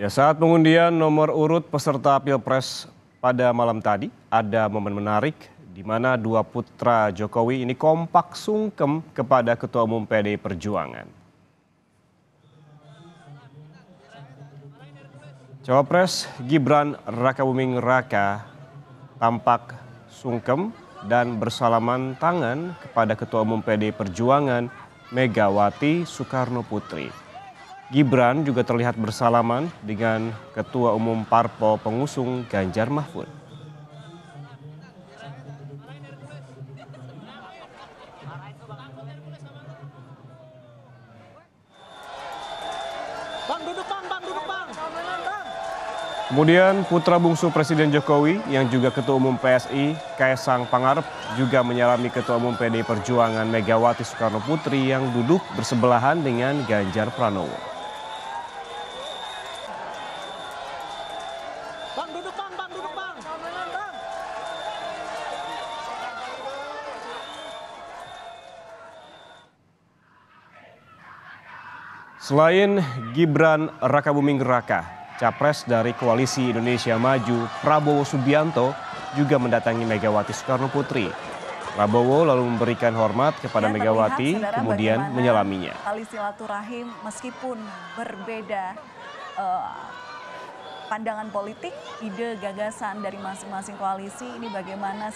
Ya, saat pengundian nomor urut peserta Pilpres pada malam tadi, ada momen menarik di mana dua putra Jokowi ini kompak sungkem kepada Ketua Umum PD Perjuangan. Cawapres Gibran Rakabuming Raka tampak sungkem dan bersalaman tangan kepada Ketua Umum PD Perjuangan Megawati Soekarnoputri. Gibran juga terlihat bersalaman dengan Ketua Umum Parpol pengusung Ganjar Mahfud. Kemudian putra bungsu Presiden Jokowi yang juga Ketua Umum PSI Kaesang Pangarep juga menyalami Ketua Umum PD Perjuangan Megawati Soekarnoputri yang duduk bersebelahan dengan Ganjar Pranowo. Selain Gibran Rakabuming Raka, capres dari Koalisi Indonesia Maju Prabowo Subianto juga mendatangi Megawati Soekarnoputri. Prabowo lalu memberikan hormat kepada Megawati, kemudian menyalaminya. Tali silaturahim meskipun berbeda pandangan politik, ide gagasan dari masing-masing koalisi ini bagaimana